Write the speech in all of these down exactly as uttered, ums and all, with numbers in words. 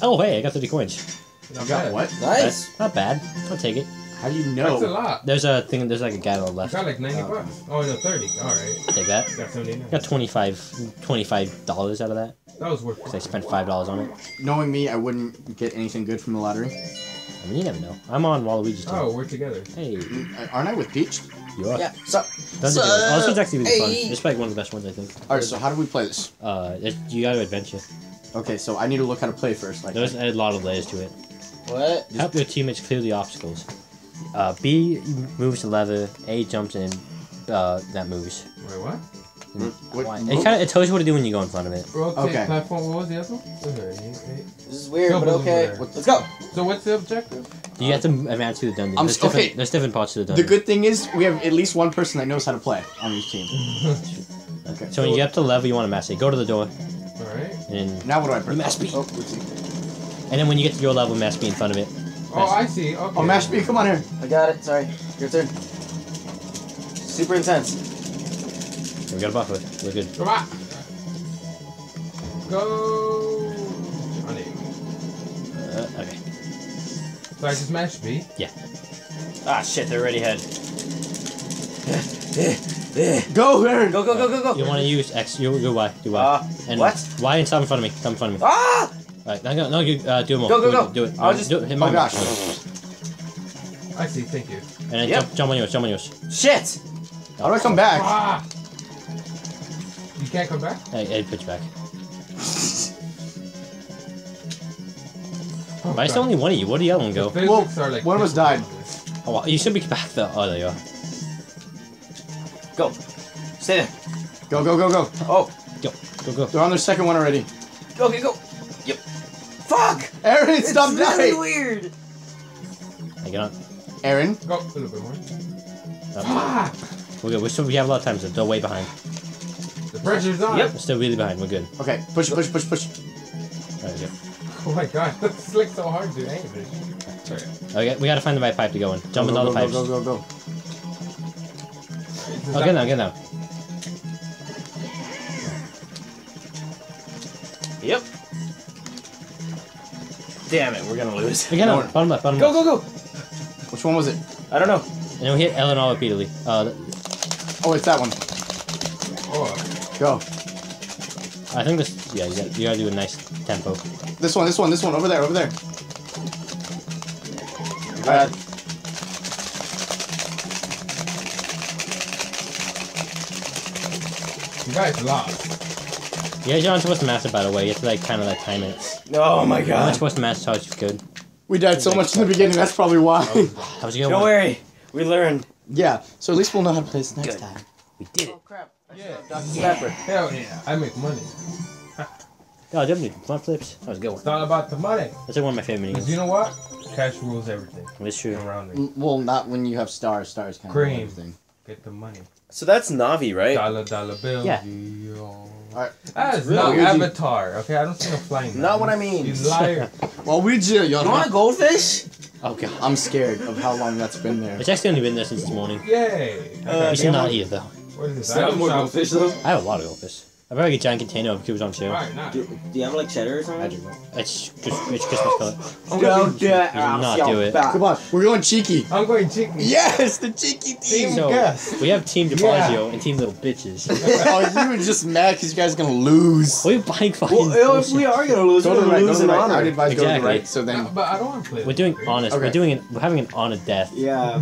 Oh, hey, I got thirty coins. Not you got bad. What? Nice. That's not bad. I'll take it. How do you know? That's a lot. There's a thing, there's like a guy on the left. Got like ninety oh. bucks. Oh, no, thirty. All right. I'll take that. Got seventy-nine. Got twenty-five dollars out of that. That was worth it. Because I spent five dollars on it. Knowing me, I wouldn't get anything good from the lottery. I mean, you never know. I'm on Waluigi's team. Oh, we're together. Hey. Aren't I with Peach? You are. Yeah. So, Tons so, of games. Oh, this one's actually really hey. fun. This is probably one of the best ones, I think. All right, so how do we play this? Uh, you gotta adventure. Okay, so I need to look how to play first. Like There's a lot of layers to it. What? Help your teammates clear the obstacles. Uh, B moves the lever, A jumps in, uh, that moves. Wait, what? What, what? It kind of it tells you what to do when you go in front of it. Okay. okay. Platform. What was the other one? This is weird, no, but okay. Let's go. So what's the objective? You have to advance through the dungeon. I'm there's, okay. different, there's different parts of the dungeon. The good thing is we have at least one person that knows how to play on each team. Okay. So, so when you get to level, you want to master it. Go to the door. All right. And now what do I press? Mash B. Oh, let's see. And then when you get to your level, mash B in front of it. Mash oh, I see. Okay. Oh, mash B. Come on here. I got it. Sorry. Your turn. Super intense. We got a buffer. We're good. Come on. Go. Johnny. Uh, okay. So I just mashed B? Yeah. Ah, shit, they're already ahead. Go, Aaron! Go, go, go, go, go! You want to use X. You go Y. Do Y. Uh, and what? Y and stop in front of me. Stop in front of me. Ah! Alright, no, no, no, you, uh, do more. Go, go, go! Do it. I'll just do it. Hit my gosh. I see, thank you. And then yep. jump, jump on yours, jump on yours. Shit! How do I come back? Ah! You can't come back? Hey, pitch back. Oh, but it's only one of you. Where did the other one go? Well, like one of us died. Oh, well, you should be back though. Oh, there you are. Go. Stay there. Go, go, go, go. Oh. Go, go, go. They're on their second one already. Go, okay, go. Yep. Fuck! Aaron, stop dying! It's really weird! I got on. Aaron? Go. A little bit more. Ah. We're good. We're still, we have a lot of time, so they're way behind. The pressure's on. Yep. We're still really behind. We're good. Okay. Push, push, push, push. There we go. Oh my god. It's like so hard to aim. Okay. We gotta find the right pipe to go in. Jump in all the pipes. Go, go, go, go. Oh, good now, good now. Yep. Damn it. We're gonna lose. We're gonna. Bottom left, bottom left. Go, go, go. Which one was it? I don't know. And then we hit L and R repeatedly. Uh, oh, it's that one. Oh. Go. I think this. Yeah, you gotta, you gotta do a nice tempo. This one, this one, this one, over there, over there. Alright. You guys lost. Yeah, you're not supposed to master, by the way. You have to, like, kind of, like, time it. Oh my god. You're not supposed to master how you could. We died so much in the beginning, that's probably why. That was a good one. Don't worry, we learned. Yeah, so at least we'll know how to play this next good. time. We did it. Oh crap. Yeah. Doctor Pepper. Hell yeah. I make money. Oh, definitely. Front flips. That was a good one. It's not about the money. That's like one of my favorite games. You know what? Cash rules everything. It's true. Well, not when you have stars. Stars kind Cream. of rules everything. Get the money. So that's Navi, right? Dollar, dollar bill. Yeah. Alright. That is not Avatar. Okay, I don't see no flying. Not man. what I mean. You liar. Well, we do. You want a goldfish? Oh god, I'm scared of how long that's been there. It's actually only been there since this morning. Yay. Uh, we should not eat it though. What is this? I have more goldfish though. I have a lot of goldfish. I have like a giant container of cubes on sale. Right, nice. do, do you have like cheddar or something? I do. It's just it's Christmas color. I'm Don't do it. I'm not do it. Back. Come on, we're going cheeky. I'm going cheeky. Yes, the cheeky team. So, yes. We have Team DiBaggio yeah. and Team Little Bitches. Oh, you were just mad because you guys are gonna lose. We're buying fucking. Well, if we are gonna lose, we're gonna lose an honor. Exactly. So then, no, but I don't want to play. We're doing honest. Okay. We're doing an, We're having an honor death. Yeah.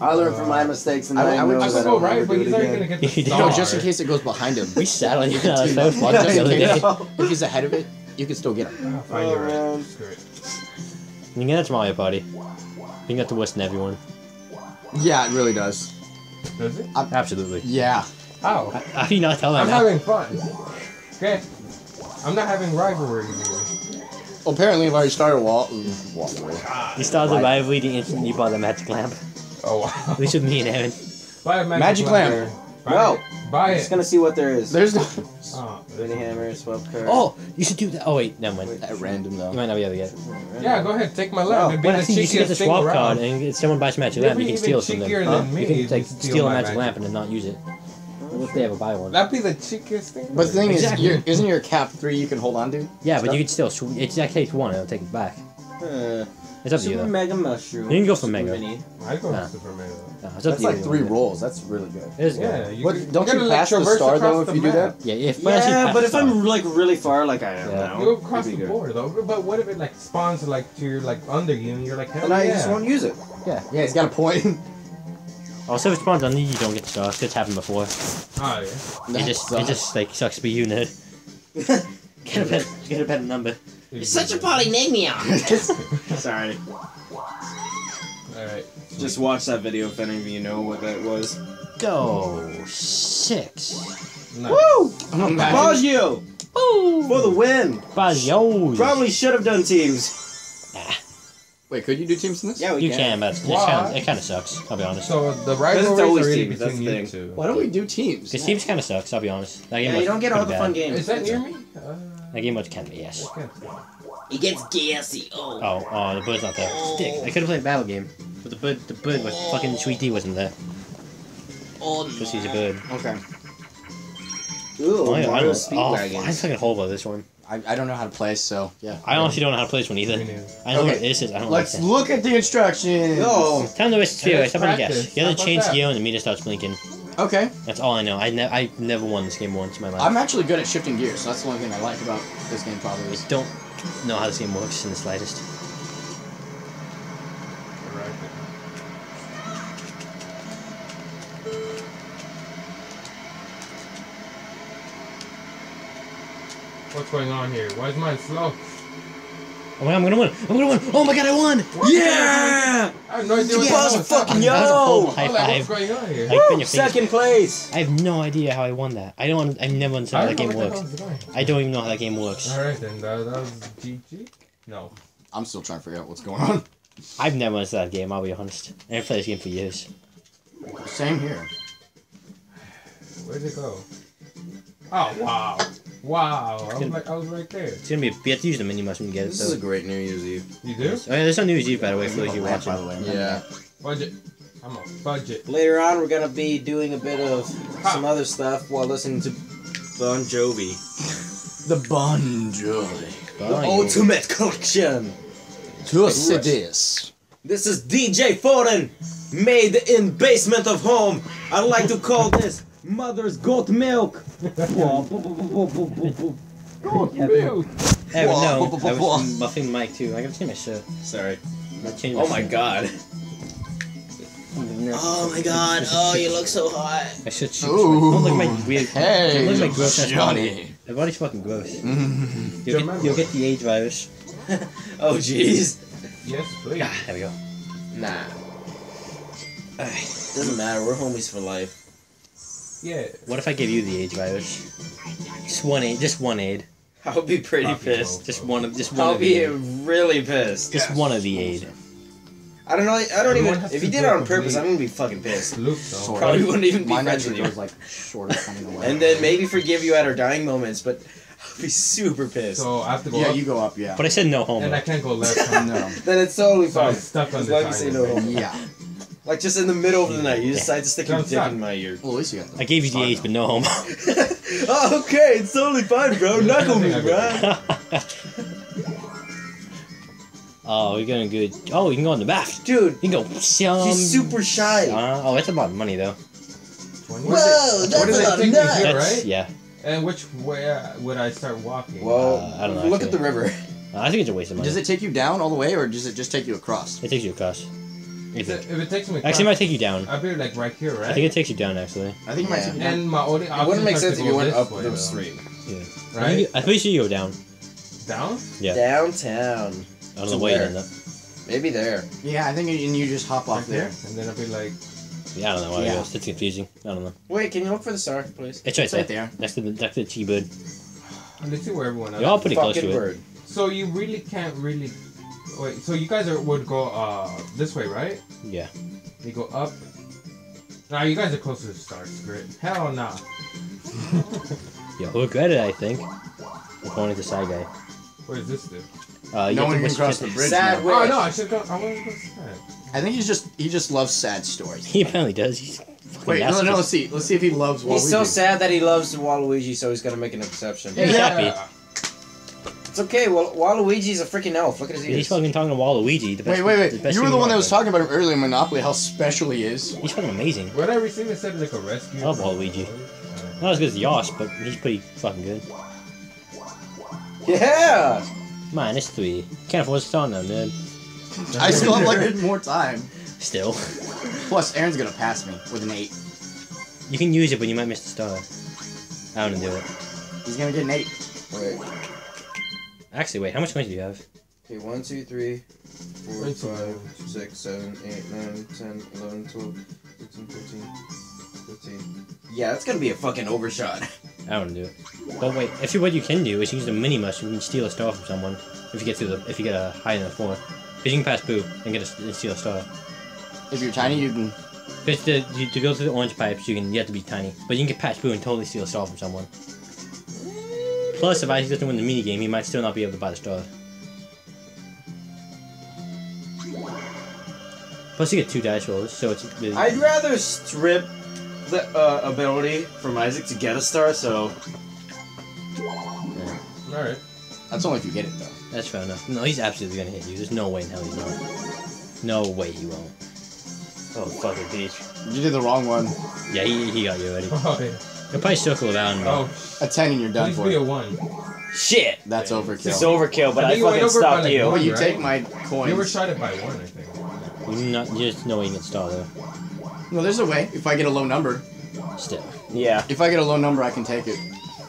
I learned uh, from my mistakes, and I, I, I would just go right, but he's not gonna get the star. No, just in case it goes behind him. We sat on it. Uh, that was fun. Just in case. If he's ahead of it, you can still get him. Oh, oh, right. You can get that to Mario Party. You can get the worst in everyone. Yeah, it really does. Does it? I'm, Absolutely. Yeah. How? Oh. How do you not tell that I'm now? having fun. Okay. I'm not having rivalry anymore. Well, apparently, I've already started a wall. wall. You started a rivalry the instant you bought the magic lamp. Oh wow. At least with me and Evan. Buy a magic, magic lamp. No. Buy it. I'm just gonna see what there is. There's no... Oh, mini hammers, swap card. Oh, you should do that. Oh wait, never mind. Wait, at random though. You might not be able to get it. Yeah, go ahead, take my lamp. No. Well, see, you should get the swap card and if someone buys a magic lamp, you can steal it from them. Huh? You can like, steal, steal a magic lamp and then not use it. if they ever buy one. That'd be the cheapest thing. But the thing exactly. is, isn't your cap three you can hold on to? Yeah, but stuff? you could still. Sw it takes one and it'll take it back. Uh, it's up to you. Super Mega Mushroom. You can go for Mega. Mini. I go nah. for Super Mega. Nah, it's up That's to you like three yeah. rolls. That's really good. It is yeah, good. You what, could, don't you, you pass like, the star though if you map. do that? Yeah, if, yeah, yeah but if I'm like really far, like I am yeah. now. You go across the board though. But what if it like spawns like to your like under you and you're like, hell yeah. And I just won't use it. Yeah, yeah, it's got a point. Also, if it spawns on you, you don't get stars. It's happened before. Oh, yeah. It just, it just, like, sucks to be you, nerd. Get a better, get a better number. You're such a polynomial! Sorry. Alright. Just watch that video if any of you know what that was. Go six. Nice. Woo! DiBaggio! Ooh! For the win! DiBaggio! Probably should have done teams. Nah. Wait, could you do teams in this? Yeah, we you can. can but it's, it's kinda, it kind of sucks. I'll be honest. So the rivalry always really teams. That's the thing. Why don't we do teams? Because yeah. teams kind of sucks. I'll be honest. That game yeah, you don't get all the bad. fun games. Is that near me? Uh, that game much can be yes. It gets gassy. Oh. Oh, oh, the bird's not there. Oh. Stick. I could have played battle game, but the bird, the bird, oh. was fucking Sweet D wasn't there. Oh no. Just he's a bird. Okay. Ooh. Oh, I don't. Oh, I fucking horrible about this one. I, I don't know how to play, so yeah. I honestly don't know how to play this one either. I know okay. what this is. I don't Let's like that. look at the instructions. No. Time to waste sphere. Stop on guess. You have to change gear and the meter starts blinking. Okay. That's all I know. I never I never won this game once in my life. I'm actually good at shifting gears, so that's the only thing I like about this game. Probably. Is. I don't know how this game works in the slightest. What's going on here? Why is mine slow? Oh my god, I'm gonna win! I'm gonna win! Oh my god, I won! What? Yeah! I have no idea what yeah, was fucking yo! Oh, like, what's going on here? Woo, second place! I have no idea how I won that. I don't. I've never understood how that game works. I don't even know how that game works. Alright then, that, that was G G? No. I'm still trying to figure out what's going on. I've never understood that game, I'll be honest. I haven't played this game for years. Same here. Where'd it go? Oh, wow. Wow, I was, gonna, like, I was right there. It's gonna be a bit to use the mini mushroom to get it. This so. is a great New Year's Eve. You do? Oh, yeah, there's no New Year's Eve, by the way, for those you watching. By the way. Yeah. Budget. I'm on budget. Later on, we're gonna be doing a bit of ha. some other stuff while listening to Bon Jovi. the Bon Jovi. Bon the Jovi. ultimate collection. To us it is. This is D J Foden, made in basement of home. I like to call this Mother's goat milk. Goat milk. I no, I was muffing mic too. I gotta change my shirt. Sorry. I changed my oh my shirt. god. Oh my god. Oh, you look so hot. I should shoot. Don't look at my weird. Hey, look at my gross Johnny. My body's fucking gross. Mm. You'll, get, you'll get the AIDS virus. Oh jeez. Yes, please. Ah, there we go. Nah. Alright. Doesn't matter. We're homies for life. Yeah. What if I give you the AIDS virus? Just one aid. Just one aid. I'll be pretty I'll be pissed. Old, just one of. Just one. I'll of be aid. really pissed. Just yes. one of the aid. I don't know. I don't Everyone even. If you did it on purpose, me. I'm gonna be fucking pissed. Luke, so probably right. wouldn't even be Mine friends with you. Like shorter away. And then maybe forgive you at our dying moments, but I'll be super pissed. So I have to go. Yeah, up. you go up. Yeah. But I said no homo. And I can't go left. No. Then it's totally so fine. Stuck on the say no homo. Yeah. Like, just in the middle of the night, you yeah. decide to stick your dick in my ear. Well, at least you got I gave you the AIDS, but no homo. Oh, okay, it's totally fine, bro. Knuckle me, bro. Oh, we're going good. Oh, you can go in the back. Dude. You can go. She's super shy. Uh, oh, that's a lot of money, though. Whoa, that's a lot of nuts. Yeah. And which way uh, would I start walking? Well, uh, I don't know. Look actually. at the river. Uh, I think it's a waste of money. Does it take you down all the way, or does it just take you across? It takes you across. If it, if it takes me actually, it might take you down. I feel like right here, right? I think it takes you down, actually. I think it might yeah. take you down. And my only it wouldn't make sense if you went up the street. Yeah. Right? I'm pretty sure you go down. Down? Yeah. Downtown. I don't know where you end up. Maybe there. Yeah, I think you, and you just hop off right there. there. And then I'll be like... Yeah, I don't know why yeah. it goes. It's confusing. I don't know. Wait, can you look for the star, please? It's right, it's right there. there. Next to the, next to the T-bird. And they see where everyone else is. You're all pretty close to bird. it. So you really can't really... Wait, so you guys are, would go uh, this way, right? Yeah. You go up. Nah, you guys are closer to the start, screw it. Hell nah. You'll regret it, I think. We're going to the side guy. What does this do? Uh, you no one can cross the bridge now. Oh no, I should go, I want to go sad. I think he's just, he just loves sad stories. He apparently does. He's Wait, no, no, let's see. Let's see if he loves Waluigi. He's so sad that he loves Waluigi, so he's gonna make an exception. Yeah. He's happy. It's okay, well, Waluigi's a freaking elf. Look at his ears. He's fucking talking to Waluigi. The best wait, wait, wait. The you were the one that was talking about him earlier in Monopoly, how special he is. He's fucking amazing. What have we seen that said like a rescue? I love Waluigi. Not as good as Yosh, but he's pretty fucking good. Yeah! Minus three. Can't afford to start now, man. I still have like more time. Still. Plus, Aaron's gonna pass me with an eight. You can use it, but you might miss the star. I don't do it. He's gonna get an eight. Wait. Actually, wait, how much coins do you have? Okay, one, two, three, four, five, six, seven, eight, nine, ten, eleven, twelve, thirteen, fourteen, fifteen. Yeah, that's gonna be a fucking overshot. I don't do it. But wait, actually what you can do is use the mini mushroom and steal a star from someone. If you get through the, if you get a high enough floor. Because you can pass Boo and get a, and steal a star. If you're tiny, you can... Because to, to go through the orange pipes, you, can, you have to be tiny. But you can get past Boo and totally steal a star from someone. Plus, if Isaac doesn't win the minigame, he might still not be able to buy the star. Plus, you get two dice rolls, so it's... it's I'd rather strip the uh, ability from Isaac to get a star, so... Yeah. Alright. That's only if you get it, though. That's fair enough. No, he's absolutely gonna hit you. There's no way in hell he's not. No way he won't. Oh, fucking Peach. You did the wrong one. Yeah, he, he got you already. Oh, yeah. You'll probably circle down. Oh, a ten and you're done for. Be a one. Shit. That's yeah. overkill. It's overkill, but I, I fucking stopped you. Well, oh, you right? take my coins. You were shot by one, I think. You're not just knowing it's star though. No, there's a way. If I get a low number. Still. Yeah. If I get a low number, I can take it.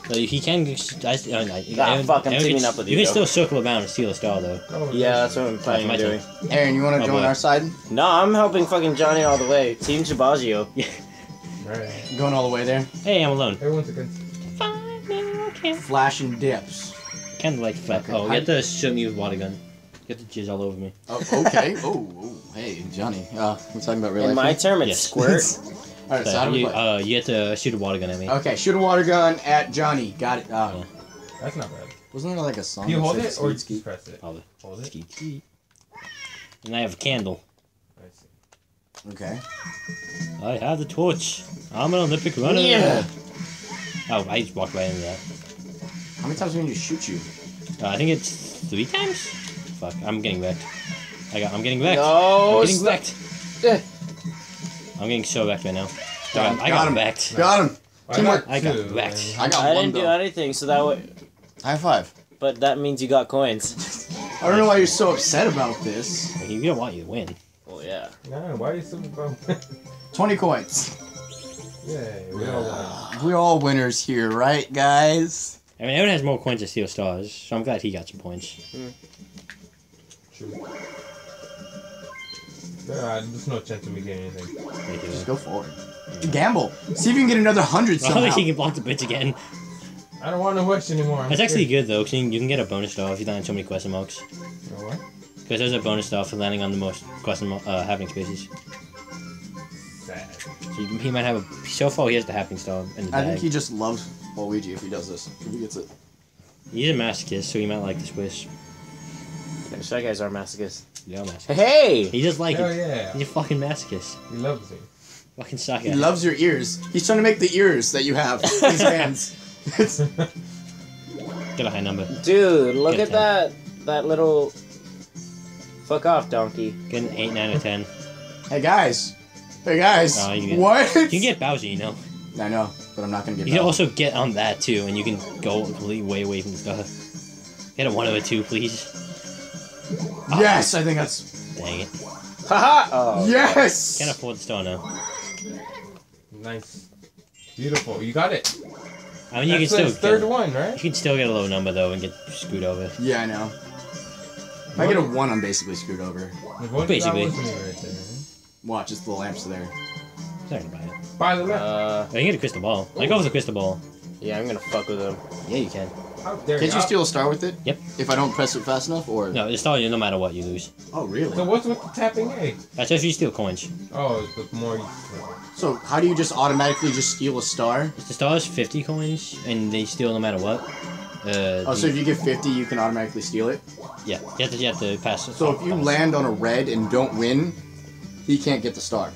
No, he can. I, I, I, nah, I, fuck, I'm I, teaming I, up with you. You can though. still circle around and steal a star though. Oh, yeah, that's what I'm planning on doing. Team. Aaron, you want to oh, join boy. our side? No, I'm helping fucking Johnny all the way. Team DiBaggio. Yeah. Right. Going all the way there. Hey, I'm alone. Everyone's against. Fine, no, okay. Flashing dips. Kind of like fuck. Okay. Oh, you have to shoot me with water gun. You have to jizz all over me. Oh, okay. oh, oh, hey, Johnny. Uh, we're talking about real life. In my term, it's yes. squirt. all right, so, so how do you, uh, you have to shoot a water gun at me. Okay, shoot a water gun at Johnny. Got it. Uh, yeah. That's not bad. Wasn't there like a song? Do you hold it or you just press it? Hold it. Hold it. Ski, ski. And I have a candle. Okay. I have the torch. I'm an Olympic runner. Yeah. Oh, I just walked right into that. How many times did you shoot you? Uh, I think it's three times. Fuck, I'm getting wrecked. I got. I'm getting wrecked. No, I'm getting wrecked. Yeah. I'm getting so wrecked right now. Got, I got, got him. wrecked. Got him. Two more. I got two, wrecked. Man. I got I one. I didn't though. do anything, so that would. High five. But that means you got coins. I don't know why you're so upset about this. You don't want you to win. Well, yeah. No, why are you so bummed? twenty coins. Yay, we all uh, We're all winners here, right, guys? I mean, everyone has more coins to steal stars, so I'm glad he got some points. Mm. Sure. Uh, there's no chance of me getting anything. Yeah. Just go forward. Yeah. Gamble. See if you can get another one hundred somehow. I don't think he can block the bitch again. I don't want no quests anymore. I'm That's scared. actually good, though, because you can get a bonus star if you land on so many quest marks. Oh, what? Because there's a bonus star for landing on the most question uh, happening spaces. Sad. So he might have a. So far, he has the happening star in the I bag. think he just loves Waluigi if he does this. If he gets it. He's a masochist, so he might like this wish. Yeah, Shy Guys are masochists. They are masochists. Hey! He just like oh, it. Yeah. He's a fucking masochist. He loves it. Fucking Shy Guy. He loves your ears. He's trying to make the ears that you have in his hands. Get a high number. Dude, look Get at that. That little. Fuck off, donkey. Get an eight, nine, or ten. Hey, guys. Hey, guys. Oh, you what? You can get Bowser, you know. I know, but I'm not going to get You Bowser. Can also get on that, too, and you can go completely way away from the stuff. Get a one or two, please. Oh. Yes, I think that's... Dang it. Haha! -ha! Oh, yes! God. Can't afford the star now. Nice. Beautiful. You got it. I mean, that's you can still third get, one, right? You can still get a low number, though, and get screwed over. Yeah, I know. If I get a one, I'm basically screwed over. Basically. Watch, it's the lamps there. I'm not gonna buy it. Buy the lamp. Uh, I can get a crystal ball. I go with a crystal ball. Yeah, I'm gonna fuck with him. Yeah, you can. Can't you steal a star with it? Yep. If I don't press it fast enough, or no, it's star. No matter what, you lose. Oh really? So what's with the tapping A? That's if you steal coins. Oh, but more. So how do you just automatically just steal a star? If the star is fifty coins, and they steal no matter what. Uh, oh, so if you get fifty, you can automatically steal it? Yeah, you have to, you have to pass it. So if you pass. land on a red and don't win, he can't get the star.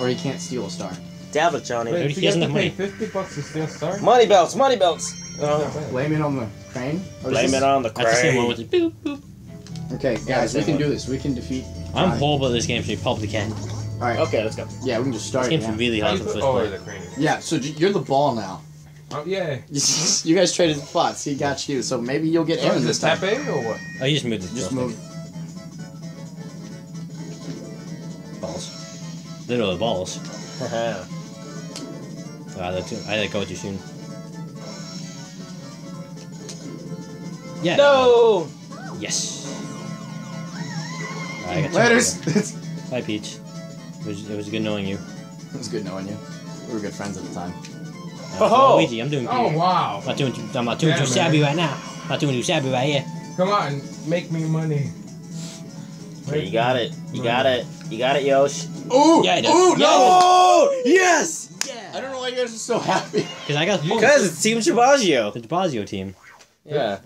Or he can't steal a star. Dab it, Johnny. Wait, dude, he doesn't have money. fifty bucks to steal a star? Money belts, money belts! Uh, blame it on the crane? Blame just... it on the crane. That's the same one with the boop, boop. Okay, guys, we can one. do this. We can defeat... I'm Johnny. horrible at this game, so you probably can. Alright. Okay, let's go. Yeah, we can just start. This game's really hard for the first player. Yeah, so you're the ball now. Oh, yeah. You guys traded spots. He got you, so maybe you'll get Aaron this time. Is this tap A or what? Oh, you just moved it. Just moved it. Balls. Literally balls. Haha. I let go too soon. Yeah. No! no. Yes. Right, Letters! Hi, Peach. It was, it was good knowing you. It was good knowing you. We were good friends at the time. Uh, oh, Luigi, I'm doing. Oh wow! I'm not doing. Too, I'm not doing yeah, too man. Shabby right now. I'm not doing too shabby right here. Come on, make me money. Make yeah, you got it. You money. got it. You got it, Yosh. Ooh! Yeah, ooh! No! It. Yes! Yeah! I don't know why you guys are so happy. Because I got. Because it's Team DiBaggio. The DiBaggio team. Yeah.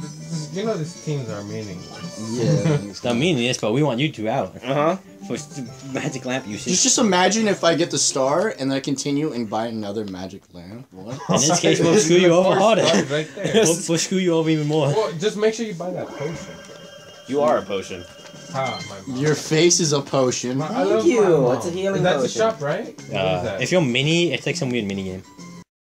You know these teams are meaningless. Yeah. It's not meaningless, but we want you two out. Uh huh. For magic lamp usage. Just, just imagine if I get the star and I continue and buy another magic lamp. What? In this case, we'll screw you over harder. Right there. We'll, we'll screw you over even more. Well, just make sure you buy that potion. You are a potion. Ah, my mom. Your face is a potion. Thank you. It's a healing potion. That's a shop, right? Uh, if you're mini, it's like some weird mini game.